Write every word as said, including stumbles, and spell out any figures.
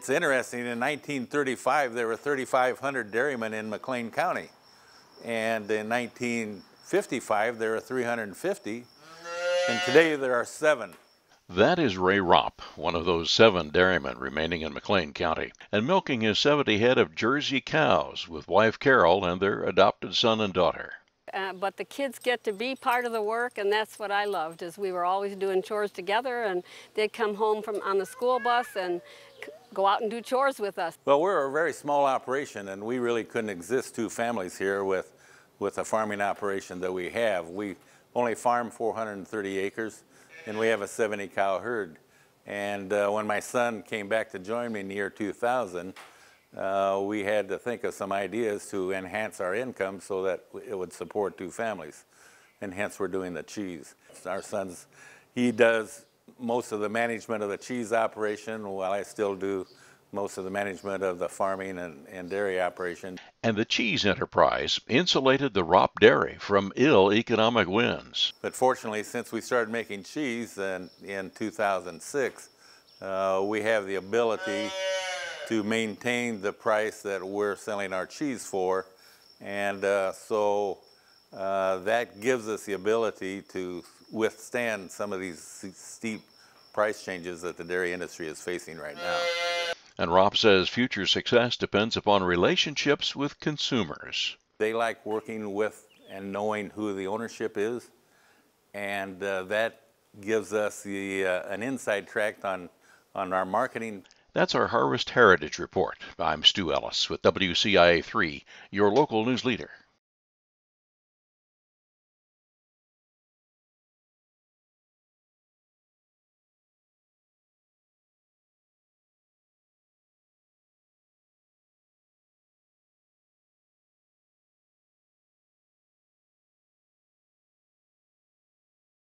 It's interesting, in nineteen thirty-five there were thirty-five hundred dairymen in McLean County, and in nineteen fifty-five there were three hundred fifty, and today there are seven. That is Ray Ropp, one of those seven dairymen remaining in McLean County, and milking his seventy head of Jersey cows with wife Carol and their adopted son and daughter. Uh, but the kids get to be part of the work, and that's what I loved, is we were always doing chores together, and they'd come home from on the school bus and go out and do chores with us. Well, we're a very small operation, and we really couldn't exist two families here with with the farming operation that we have. We only farm four hundred thirty acres, and we have a seventy cow herd. And uh, when my son came back to join me in the year two thousand, Uh, we had to think of some ideas to enhance our income so that it would support two families, and hence we're doing the cheese. Our son's, he does most of the management of the cheese operation, while I still do most of the management of the farming and, and dairy operation. And the cheese enterprise insulated the Ropp dairy from ill economic winds. But fortunately, since we started making cheese in, in two thousand six, uh, we have the ability to maintain the price that we're selling our cheese for, and uh, so uh, that gives us the ability to withstand some of these steep price changes that the dairy industry is facing right now. And Ropp says future success depends upon relationships with consumers. They like working with and knowing who the ownership is, and uh, that gives us the, uh, an inside track on, on our marketing. That's our Harvest Heritage Report. I'm Stu Ellis with W C I A three, your local news leader.